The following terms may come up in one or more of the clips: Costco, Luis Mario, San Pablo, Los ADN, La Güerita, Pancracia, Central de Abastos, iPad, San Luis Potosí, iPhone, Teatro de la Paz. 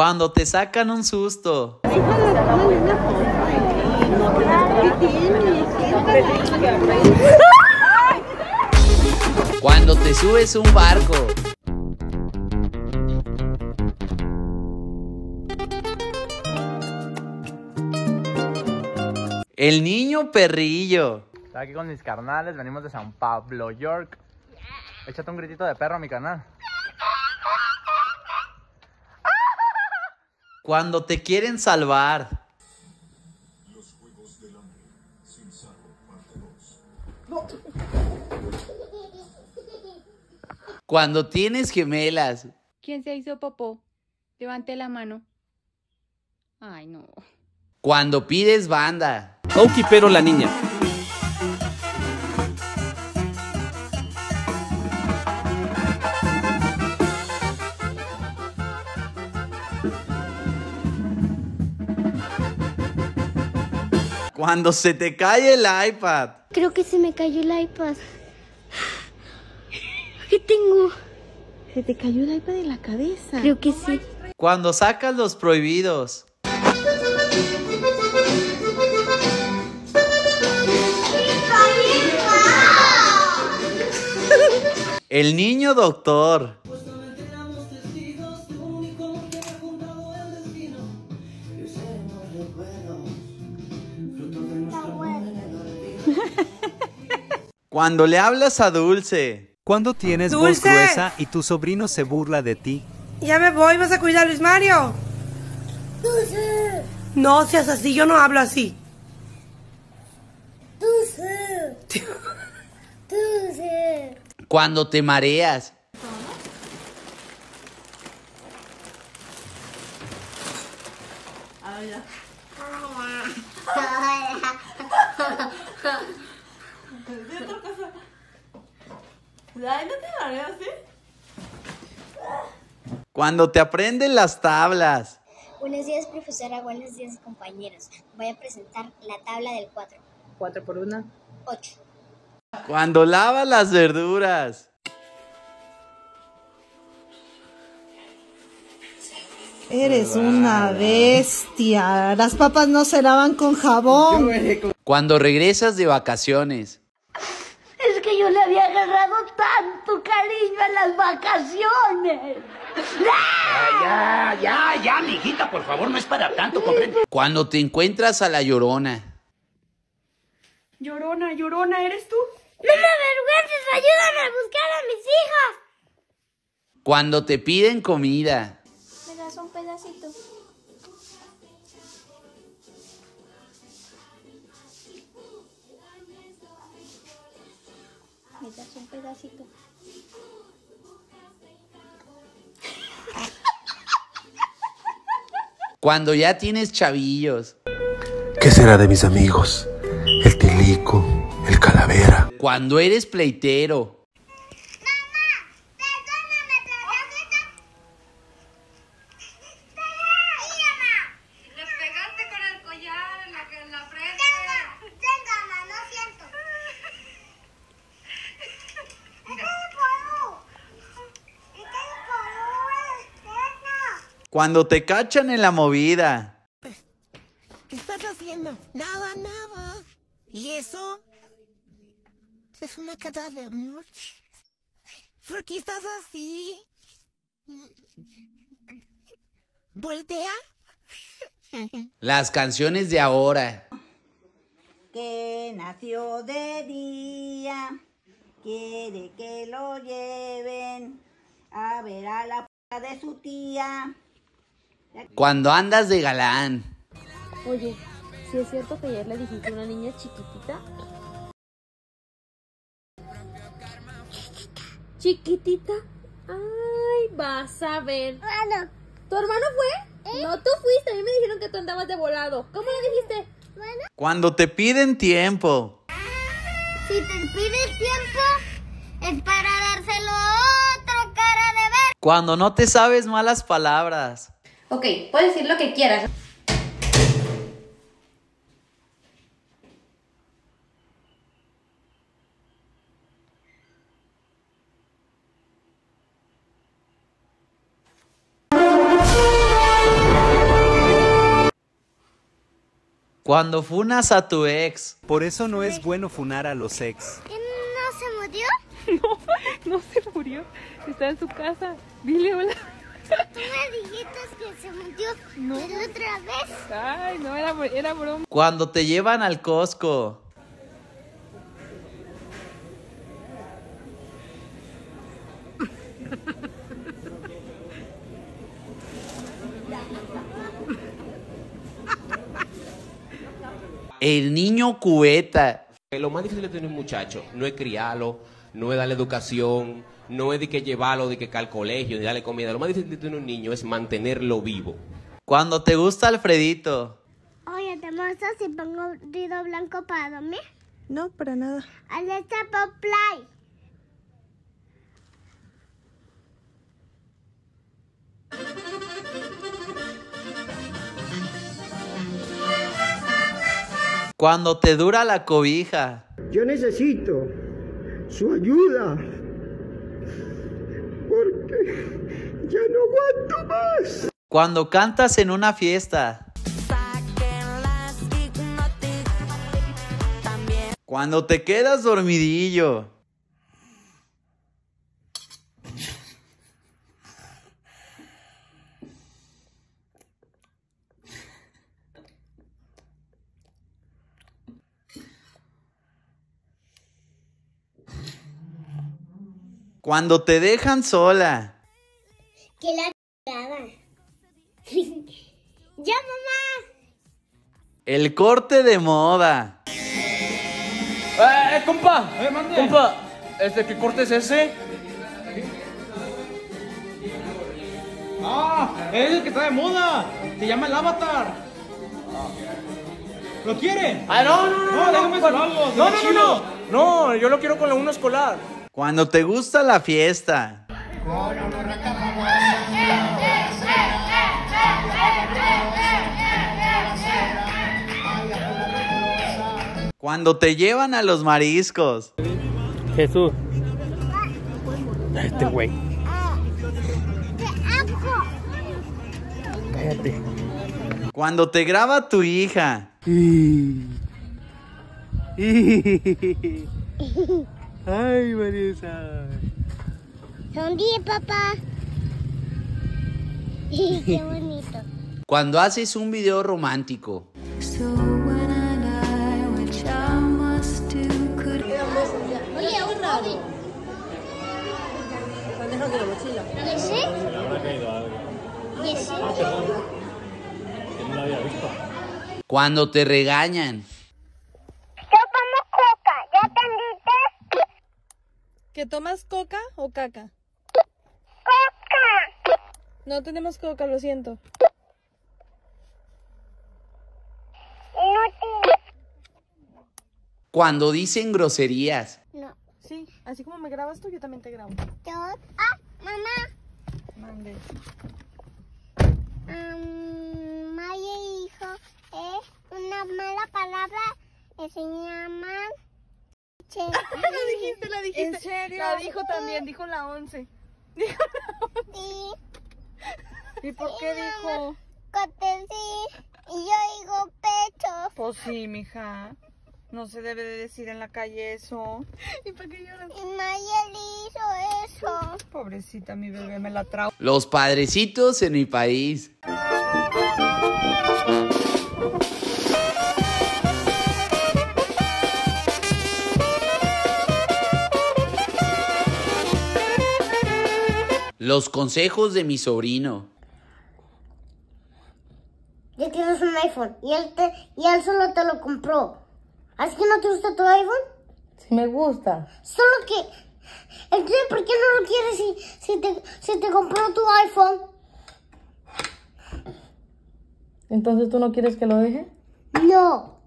cuando te sacan un susto. Cuando te subes un barco. El niño perrillo. Estoy aquí con mis carnales, venimos de San Pablo, York. Échate un gritito de perro a mi canal. Cuando te quieren salvar. Los juegos del hambre, sin salvo, parte 2. Cuando tienes gemelas. ¿Quién se hizo popó? Levante la mano. Ay, no. Cuando pides banda. Auki, pero la niña. Cuando se te cae el iPad. Creo que se me cayó el iPad. ¿Qué tengo? ¿Se te cayó el iPad de la cabeza? Creo que sí. Cuando sacas los prohibidos. El niño doctor. Cuando le hablas a Dulce. Cuando tienes voz gruesa y tu sobrino se burla de ti. Ya me voy, vas a cuidar a Luis Mario. Dulce. No seas así, yo no hablo así. Dulce. Dulce. Cuando te mareas. Cuando te aprenden las tablas. Buenos días, profesora, buenos días, compañeros. Voy a presentar la tabla del 4. 4 por 1. 8. Cuando lavas las verduras. Eres una bestia. Las papas no se lavan con jabón. Cuando regresas de vacaciones. Es que yo le había agarrado tanto cariño a las vacaciones. Ya, mijita, por favor, no es para tanto, comprende. Cuando te encuentras a la Llorona. Llorona, Llorona, ¿eres tú? ¡No me avergüences! ¡Ayúdame a buscar a mis hijas! Cuando te piden comida. Me das un pedacito. Me das un pedacito. Cuando ya tienes chavillos. ¿Qué será de mis amigos? El Tilico, el Calavera. Cuando eres pleitero. Mamá, perdóname, mamá. Le pegaste con el collar en la frente. Tenga, mamá, lo siento. Cuando te cachan en la movida. ¿Qué estás haciendo? Nada, nada. ¿Y eso? Es una cara de amor. ¿Por qué estás así? ¿Voltea? Las canciones de ahora. Que nació de día, quiere que lo lleven a ver a la p*** de su tía. Cuando andas de galán. Oye. ¿Sí es cierto que ayer le dijiste a una niña chiquitita? ¿Chiquitita? Ay, vas a ver. Bueno. ¿Tu hermano fue? ¿Eh? No, tú fuiste. A mí me dijeron que tú andabas de volado. ¿Cómo le dijiste? Bueno. Cuando te piden tiempo. Si te piden tiempo, es para dárselo a otro, cara de ver. Cuando no te sabes malas palabras. Ok, puedes decir lo que quieras. Cuando funas a tu ex. Por eso no es bueno funar a los ex. ¿No se murió? No, no se murió. Está en su casa. Dile hola. Tú me dijiste que se murió, no. Pero otra vez. Ay, no, era broma. Cuando te llevan al Costco. El niño cubeta. Lo más difícil de tener un muchacho no es criarlo, no es darle educación, no es de que llevarlo, de que cae al colegio, de darle comida. Lo más difícil de tener un niño es mantenerlo vivo. Cuando te gusta Alfredito. Oye, ¿te molestas si pongo ruido blanco para dormir? No, para nada. Alerta por play. Cuando te dura la cobija. Yo necesito su ayuda porque ya no aguanto más. Cuando cantas en una fiesta. Cuando te quedas dormidillo. Cuando te dejan sola. Que la cagada. ¡Ya, mamá! El corte de moda. Compa! Mande. Compa, ¿qué corte es ese? ¡Ah! Es el que está de moda. Se llama el Avatar. ¿Lo quieren? Ah, no, déjame salvarlo. No, yo lo quiero con la 1 escolar. Cuando te gusta la fiesta. Cuando te llevan a los mariscos. Jesús. Este güey. Cállate. Cuando te graba tu hija. Ay, Marisa. Sonríe, papá. Qué bonito. Cuando haces un video romántico. Cuando te regañan. ¿Que tomas coca o caca? ¡Coca! No tenemos coca, lo siento. No. Cuando dicen groserías. No. Sí, así como me grabas tú, yo también te grabo. ¿Yo? ¡Ah, mamá! Mande. Maya dijo, una mala palabra que se llama... La dijiste. ¿En serio? La dijo también, dijo la 11. Dijo la 11. Sí. ¿Y por qué dijo? Cotesí. Y yo digo pecho. Pues sí, mija. No se debe de decir en la calle eso. ¿Y por qué lloras? Y Mayeli hizo eso. Pobrecita, mi bebé me la trajo. Los padrecitos en mi país. Los consejos de mi sobrino. Ya tienes un iPhone y él solo te lo compró. ¿Así que no te gusta tu iPhone? Sí me gusta. Solo que... Entonces, ¿por qué no lo quieres si te compró tu iPhone? ¿Entonces tú no quieres que lo deje? No,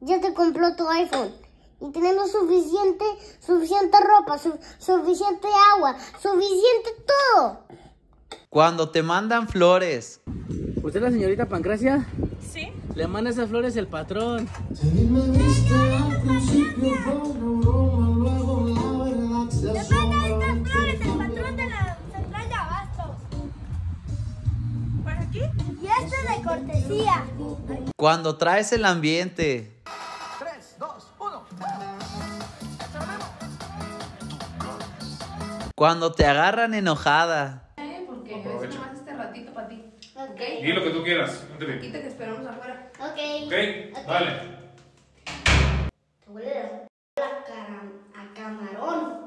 ya te compró tu iPhone. Y tenemos suficiente ropa, suficiente agua, suficiente todo. Cuando te mandan flores. ¿Usted es la señorita Pancracia? Sí. Le manda esas flores el patrón. Le manda estas flores el patrón de la Central de Abastos. ¿Para aquí? Y este de cortesía. Cuando traes el ambiente. 3, 2, 1. Cuando te agarran enojada. Porque es nomás este ratito para ti. Okay. Dile lo que tú quieras. Aquí te esperamos afuera. Ok. Ok, vale. Te voy a dejar la cara a camarón.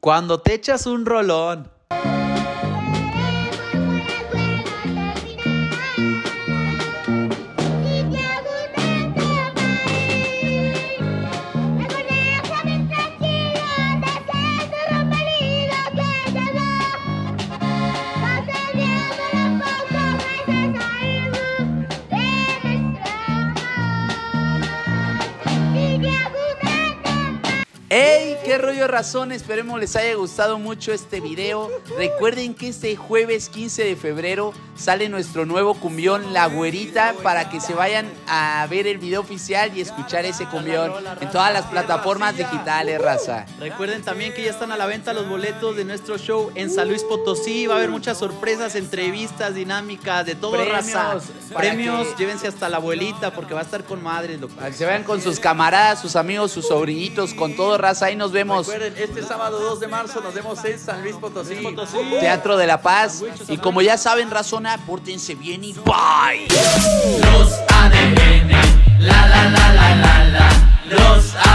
Cuando te echas un rolón. ¡Hey! ¡Qué rollo razón! Esperemos les haya gustado mucho este video. Recuerden que este jueves 15 de febrero sale nuestro nuevo cumbión La Güerita, para que se vayan a ver el video oficial y escuchar ese cumbión en todas las plataformas digitales, raza. Recuerden también que ya están a la venta los boletos de nuestro show en San Luis Potosí. Va a haber muchas sorpresas, entrevistas, dinámicas, de todo, raza. Premios, llévense hasta la abuelita porque va a estar con madre. Para que se vayan con sus camaradas, sus amigos, sus sobrinitos, con todo, raza, ahí nos vemos. Recuerden, este sábado 2 de marzo nos vemos en San Luis Potosí, Teatro de la Paz. Y como ya saben, razona, pórtense bien y bye. Los ADN, la la la la la la. Los ADN.